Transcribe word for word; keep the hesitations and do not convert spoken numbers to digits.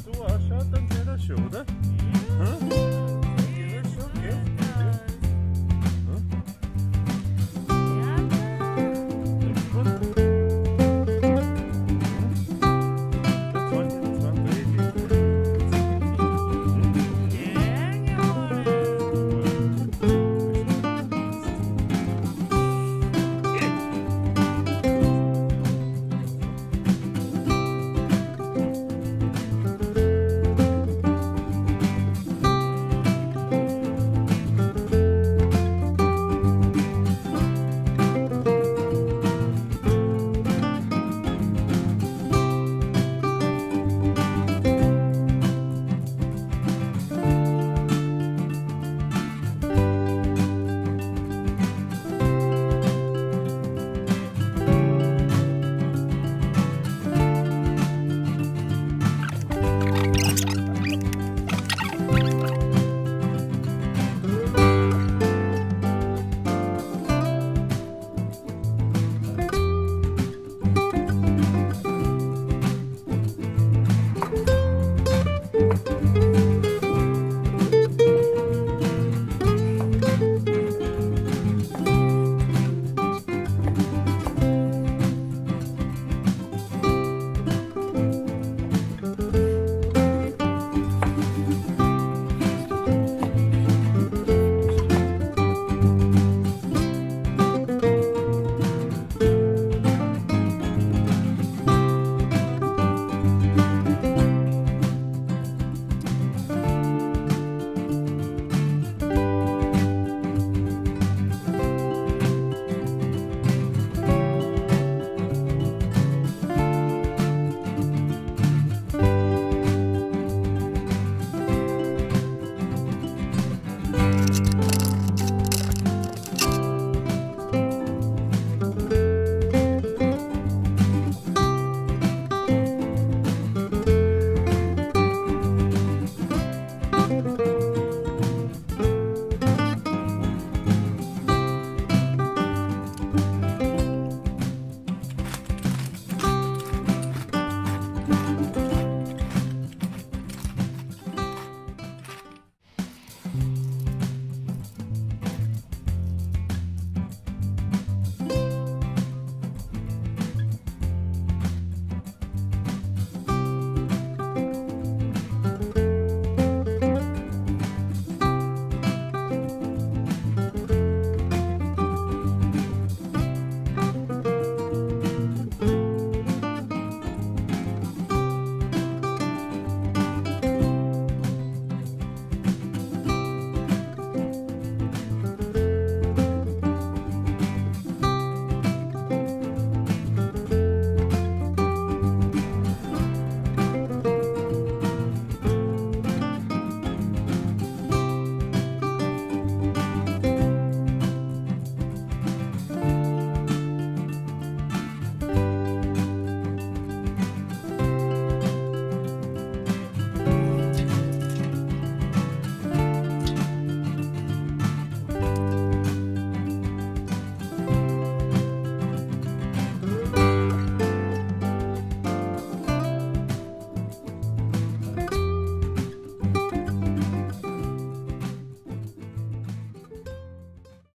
Jag tror att den ser där så det.